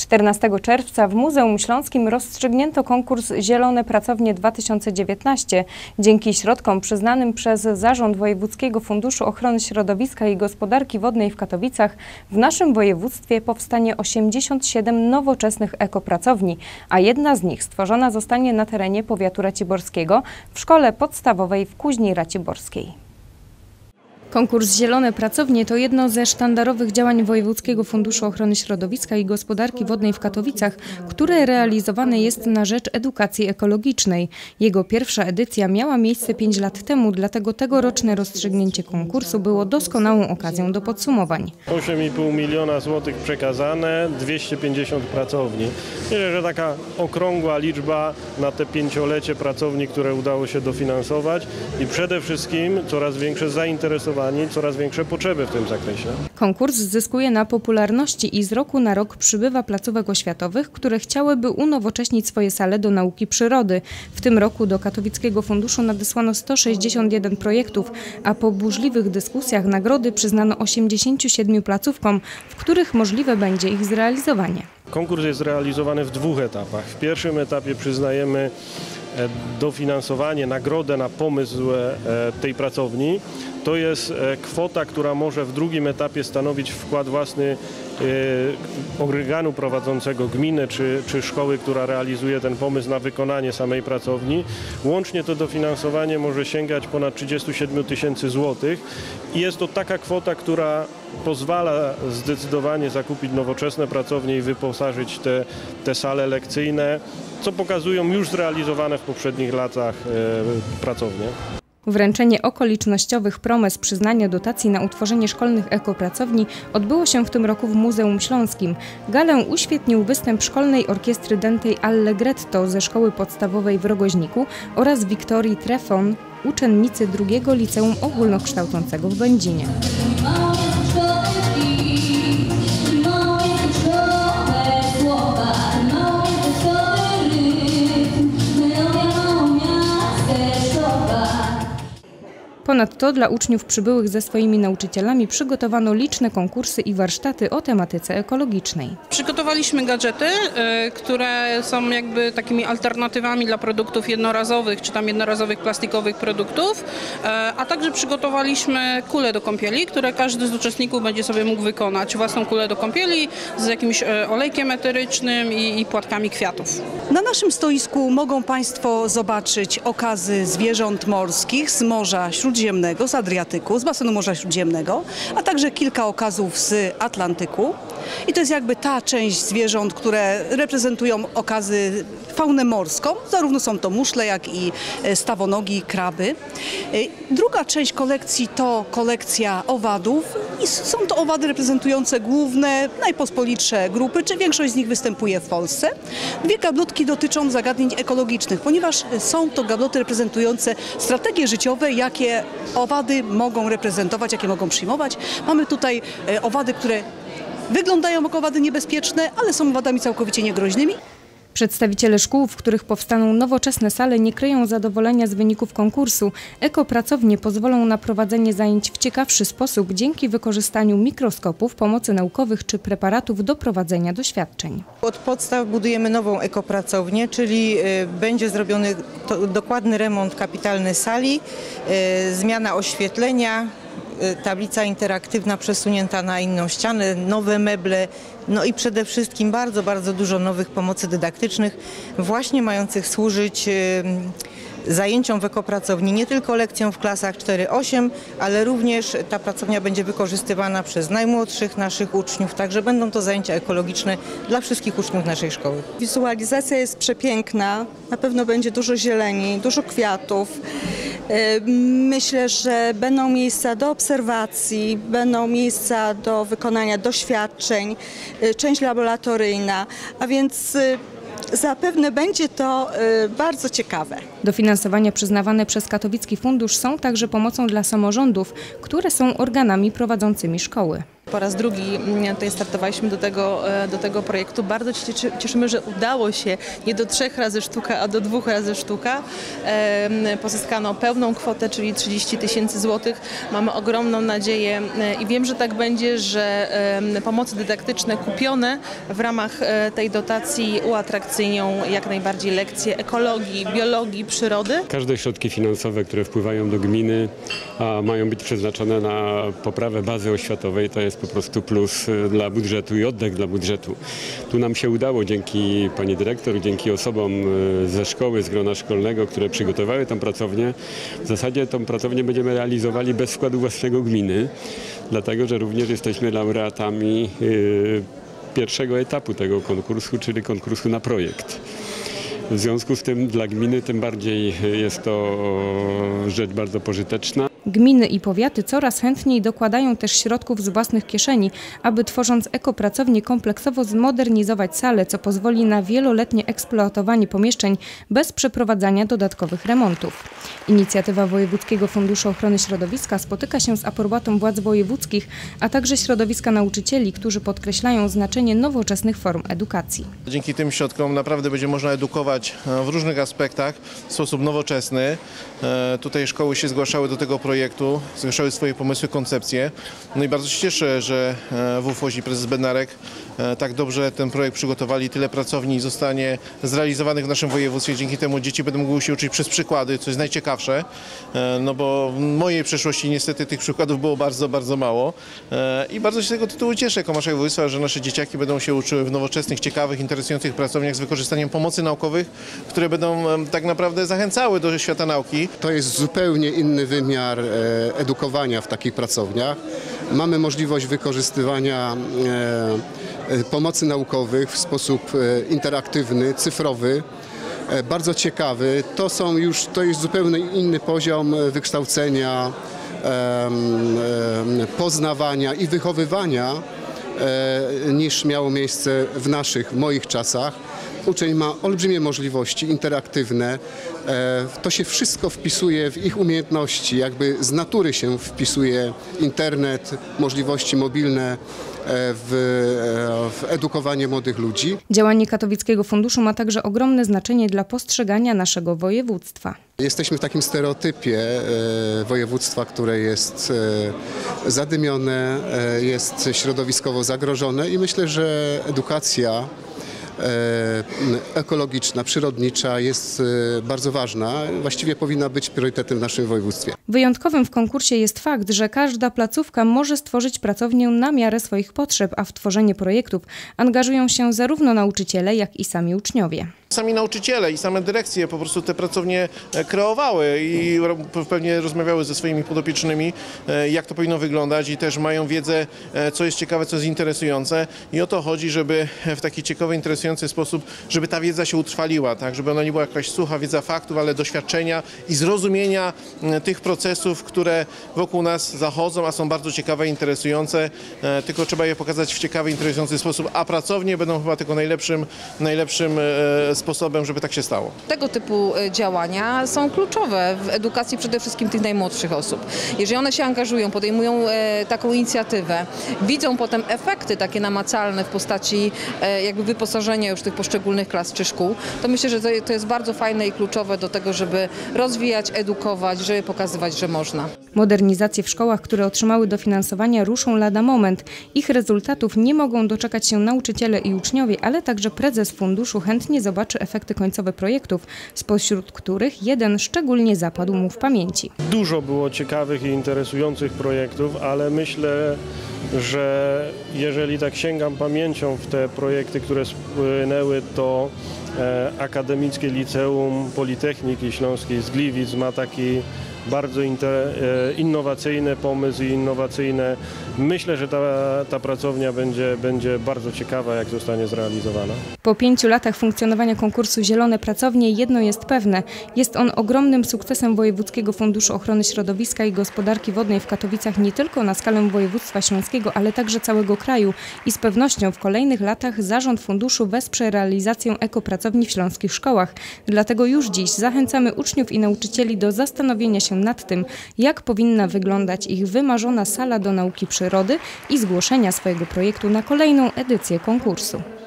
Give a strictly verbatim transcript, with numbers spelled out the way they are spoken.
czternastego czerwca w Muzeum Śląskim rozstrzygnięto konkurs Zielone Pracownie dwa tysiące dziewiętnaście. Dzięki środkom przyznanym przez Zarząd Wojewódzkiego Funduszu Ochrony Środowiska i Gospodarki Wodnej w Katowicach w naszym województwie powstanie osiemdziesiąt siedem nowoczesnych ekopracowni, a jedna z nich stworzona zostanie na terenie powiatu raciborskiego w Szkole Podstawowej w Kuźni Raciborskiej. Konkurs Zielone Pracownie to jedno ze sztandarowych działań Wojewódzkiego Funduszu Ochrony Środowiska i Gospodarki Wodnej w Katowicach, które realizowane jest na rzecz edukacji ekologicznej. Jego pierwsza edycja miała miejsce pięć lat temu, dlatego tegoroczne rozstrzygnięcie konkursu było doskonałą okazją do podsumowań. osiem i pół miliona złotych przekazane, dwieście pięćdziesiąt pracowni. Myślę, że taka okrągła liczba na te pięciolecie pracowni, które udało się dofinansować i przede wszystkim coraz większe zainteresowanie, coraz większe potrzeby w tym zakresie. Konkurs zyskuje na popularności i z roku na rok przybywa placówek oświatowych, które chciałyby unowocześnić swoje sale do nauki przyrody. W tym roku do Katowickiego Funduszu nadesłano sto sześćdziesiąt jeden projektów, a po burzliwych dyskusjach nagrody przyznano osiemdziesięciu siedmiu placówkom, w których możliwe będzie ich zrealizowanie. Konkurs jest realizowany w dwóch etapach. W pierwszym etapie przyznajemy dofinansowanie, nagrodę na pomysł tej pracowni. To jest kwota, która może w drugim etapie stanowić wkład własny organu prowadzącego, gminy czy, czy szkoły, która realizuje ten pomysł na wykonanie samej pracowni. Łącznie to dofinansowanie może sięgać ponad trzydziestu siedmiu tysięcy złotych i jest to taka kwota, która pozwala zdecydowanie zakupić nowoczesne pracownie i wyposażyć te, te sale lekcyjne, co pokazują już zrealizowane w poprzednich latach pracownie. Wręczenie okolicznościowych promes przyznania dotacji na utworzenie szkolnych ekopracowni odbyło się w tym roku w Muzeum Śląskim. Galę uświetnił występ Szkolnej Orkiestry Dętej Allegretto ze Szkoły Podstawowej w Rogoźniku oraz Wiktorii Trefon, uczennicy drugiego Liceum Ogólnokształcącego w Będzinie. Ponadto dla uczniów przybyłych ze swoimi nauczycielami przygotowano liczne konkursy i warsztaty o tematyce ekologicznej. Przygotowaliśmy gadżety, które są jakby takimi alternatywami dla produktów jednorazowych, czy tam jednorazowych plastikowych produktów, a także przygotowaliśmy kulę do kąpieli, które każdy z uczestników będzie sobie mógł wykonać. Własną kulę do kąpieli z jakimś olejkiem eterycznym i płatkami kwiatów. Na naszym stoisku mogą Państwo zobaczyć okazy zwierząt morskich z Morza Śródziemnego, z Adriatyku, z basenu Morza Śródziemnego, a także kilka okazów z Atlantyku. I to jest jakby ta część zwierząt, które reprezentują okazy, faunę morską. Zarówno są to muszle, jak i stawonogi, kraby. Druga część kolekcji to kolekcja owadów. I są to owady reprezentujące główne, najpospolitsze grupy, czy większość z nich występuje w Polsce. Dwie gablotki dotyczą zagadnień ekologicznych, ponieważ są to gabloty reprezentujące strategie życiowe, jakie owady mogą reprezentować, jakie mogą przyjmować. Mamy tutaj owady, które wyglądają jak owady niebezpieczne, ale są owadami całkowicie niegroźnymi. Przedstawiciele szkół, w których powstaną nowoczesne sale, nie kryją zadowolenia z wyników konkursu. Ekopracownie pozwolą na prowadzenie zajęć w ciekawszy sposób dzięki wykorzystaniu mikroskopów, pomocy naukowych czy preparatów do prowadzenia doświadczeń. Od podstaw budujemy nową ekopracownię, czyli będzie zrobiony dokładny remont kapitalny sali, zmiana oświetlenia, tablica interaktywna przesunięta na inną ścianę, nowe meble, no i przede wszystkim bardzo, bardzo dużo nowych pomocy dydaktycznych, właśnie mających służyć zajęciom w ekopracowni, nie tylko lekcjom w klasach cztery osiem, ale również ta pracownia będzie wykorzystywana przez najmłodszych naszych uczniów, także będą to zajęcia ekologiczne dla wszystkich uczniów naszej szkoły. Wizualizacja jest przepiękna, na pewno będzie dużo zieleni, dużo kwiatów. Myślę, że będą miejsca do obserwacji, będą miejsca do wykonania doświadczeń, część laboratoryjna, a więc zapewne będzie to bardzo ciekawe. Dofinansowania przyznawane przez Katowicki Fundusz są także pomocą dla samorządów, które są organami prowadzącymi szkoły. Po raz drugi tutaj startowaliśmy do tego, do tego projektu. Bardzo się cieszymy, że udało się nie do trzech razy sztuka, a do dwóch razy sztuka. Pozyskano pełną kwotę, czyli trzydzieści tysięcy złotych. Mamy ogromną nadzieję i wiem, że tak będzie, że pomocy dydaktyczne kupione w ramach tej dotacji uatrakcyjnią jak najbardziej lekcje ekologii, biologii, przyrody. Każde środki finansowe, które wpływają do gminy, a mają być przeznaczone na poprawę bazy oświatowej, to jest po prostu plus dla budżetu i oddech dla budżetu. Tu nam się udało dzięki pani dyrektor, dzięki osobom ze szkoły, z grona szkolnego, które przygotowały tę pracownię. W zasadzie tę pracownię będziemy realizowali bez wkładu własnego gminy, dlatego że również jesteśmy laureatami pierwszego etapu tego konkursu, czyli konkursu na projekt. W związku z tym dla gminy tym bardziej jest to rzecz bardzo pożyteczna. Gminy i powiaty coraz chętniej dokładają też środków z własnych kieszeni, aby tworząc ekopracownie kompleksowo zmodernizować sale, co pozwoli na wieloletnie eksploatowanie pomieszczeń bez przeprowadzania dodatkowych remontów. Inicjatywa Wojewódzkiego Funduszu Ochrony Środowiska spotyka się z aprobatą władz wojewódzkich, a także środowiska nauczycieli, którzy podkreślają znaczenie nowoczesnych form edukacji. Dzięki tym środkom naprawdę będzie można edukować w różnych aspektach w sposób nowoczesny. Tutaj szkoły się zgłaszały do tego projektu. projektu, zgłaszały swoje pomysły, koncepcje. No i bardzo się cieszę, że W U F O Z i prezes Bednarek tak dobrze ten projekt przygotowali. Tyle pracowni zostanie zrealizowanych w naszym województwie. Dzięki temu dzieci będą mogły się uczyć przez przykłady, co jest najciekawsze. No bo w mojej przeszłości niestety tych przykładów było bardzo, bardzo mało. I bardzo się z tego tytułu cieszę jako marszałek województwa, że nasze dzieciaki będą się uczyły w nowoczesnych, ciekawych, interesujących pracowniach z wykorzystaniem pomocy naukowych, które będą tak naprawdę zachęcały do świata nauki. To jest zupełnie inny wymiar edukowania w takich pracowniach. Mamy możliwość wykorzystywania pomocy naukowych w sposób interaktywny, cyfrowy, bardzo ciekawy. To są już, to jest zupełnie inny poziom wykształcenia, poznawania i wychowywania niż miało miejsce w naszych, moich czasach. Uczeń ma olbrzymie możliwości interaktywne, to się wszystko wpisuje w ich umiejętności, jakby z natury się wpisuje internet, możliwości mobilne w, w edukowanie młodych ludzi. Działanie Katowickiego Funduszu ma także ogromne znaczenie dla postrzegania naszego województwa. Jesteśmy w takim stereotypie województwa, które jest zadymione, jest środowiskowo zagrożone i myślę, że edukacja ekologiczna, przyrodnicza jest bardzo ważna. Właściwie powinna być priorytetem w naszym województwie. Wyjątkowym w konkursie jest fakt, że każda placówka może stworzyć pracownię na miarę swoich potrzeb, a w tworzenie projektów angażują się zarówno nauczyciele, jak i sami uczniowie. Sami nauczyciele i same dyrekcje po prostu te pracownie kreowały i pewnie rozmawiały ze swoimi podopiecznymi, jak to powinno wyglądać i też mają wiedzę, co jest ciekawe, co jest interesujące i o to chodzi, żeby w taki ciekawy, interesujący sposób, żeby ta wiedza się utrwaliła, tak, żeby ona nie była jakaś sucha wiedza faktów, ale doświadczenia i zrozumienia tych procesów, które wokół nas zachodzą, a są bardzo ciekawe, interesujące, tylko trzeba je pokazać w ciekawy, interesujący sposób, a pracownie będą chyba tylko najlepszym, najlepszym sposobem, żeby tak się stało. Tego typu działania są kluczowe w edukacji przede wszystkim tych najmłodszych osób. Jeżeli one się angażują, podejmują taką inicjatywę, widzą potem efekty takie namacalne w postaci jakby wyposażenia już tych poszczególnych klas czy szkół, to myślę, że to jest bardzo fajne i kluczowe do tego, żeby rozwijać, edukować, żeby pokazywać, że można. Modernizacje w szkołach, które otrzymały dofinansowania, ruszą lada moment. Ich rezultatów nie mogą doczekać się nauczyciele i uczniowie, ale także prezes funduszu chętnie zobaczy czy efekty końcowe projektów, spośród których jeden szczególnie zapadł mu w pamięci. Dużo było ciekawych i interesujących projektów, ale myślę, że jeżeli tak sięgam pamięcią w te projekty, które spłynęły, to Akademickie Liceum Politechniki Śląskiej z Gliwic ma taki bardzo innowacyjny pomysł i innowacyjne. Myślę, że ta, ta pracownia będzie, będzie bardzo ciekawa, jak zostanie zrealizowana. Po pięciu latach funkcjonowania konkursu Zielone Pracownie jedno jest pewne. Jest on ogromnym sukcesem Wojewódzkiego Funduszu Ochrony Środowiska i Gospodarki Wodnej w Katowicach nie tylko na skalę województwa śląskiego, ale także całego kraju i z pewnością w kolejnych latach zarząd funduszu wesprze realizację ekopracowni pracowni w śląskich szkołach. Dlatego już dziś zachęcamy uczniów i nauczycieli do zastanowienia się nad tym, jak powinna wyglądać ich wymarzona sala do nauki przyrody i zgłoszenia swojego projektu na kolejną edycję konkursu.